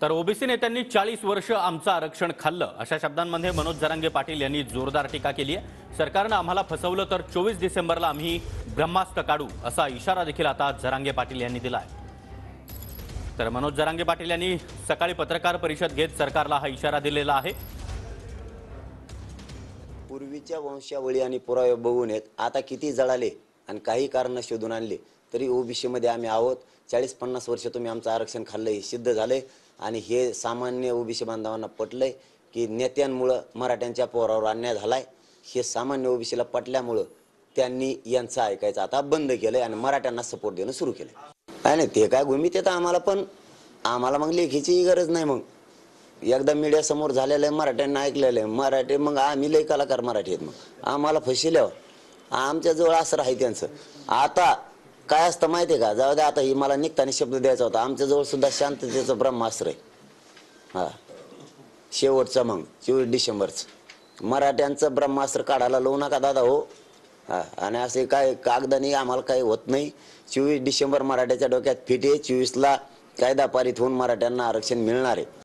तर ओबीसी नेत्यांनी 40 वर्ष आमचं आरक्षण खाल्लं अशा शब्दांमध्ये मनोज जरांगे पाटील यांनी जोरदार टीका केली आहे। सरकारनं आम्हाला फसवलं तर 24 डिसेंबरला आम्ही ब्रह्मास्त्र काढू असा इशारा देखील आता जरांगे पाटील यांनी दिला आहे। तर मनोज जरांगे पाटील यांनी सकाळी पत्रकार परिषद घेत सरकारला हा इशारा दिलेला आहे। पूर्वीच्या वंशावळी आणि पुरावे बघून आता किती जळाले आणि काही कारण शोधून आणले तरी ओबीसी मध्ये आम्ही आहोत। 40-50 वर्ष तुम्ही आमचं आरक्षण खाल्लं हे सिद्ध झाले आणि हे सामान्य ओबीसी बांधवांना पटले की नेत्यांमुळे मराठ्यांच्या पोरावर अन्याय झालाय। हे सामान्य ओबीसीला पटल्यामुळे त्यांनी यांचं ऐकायचं आता बंद केलं आणि मराठ्यांना सपोर्ट देणं सुरू केलं। आणि ते काय गुमित येतं आम्हाला, पण आम्हाला मग लेखीची गरज नाही। मग एकदा मीडिया समोर झालेलं आहे, मराठ्यांना ऐकलेलं आहे, मराठी मग आम्ही लय कलाकार मराठी आहेत, मग आम्हाला फसल्यावर आमच्याजवळ असं आहे त्यांचं। आता काय असतं माहिती आहे का, जाऊ द्या आता ही मला निघताना शब्द द्यायचा होता, आमच्याजवळ सुद्धा शांततेचं ब्रह्मास्त्र आहे। हा शेवटचा मग 24 डिसेंबरचं मराठ्यांचं ब्रह्मास्त्र काढायला लावू नका दादा हो। हा आणि असे काय कागदाने आम्हाला काही होत नाही। 24 डिसेंबर मराठ्याच्या डोक्यात फिटे, 24ला कायदा पारित होऊन मराठ्यांना आरक्षण मिळणार आहे।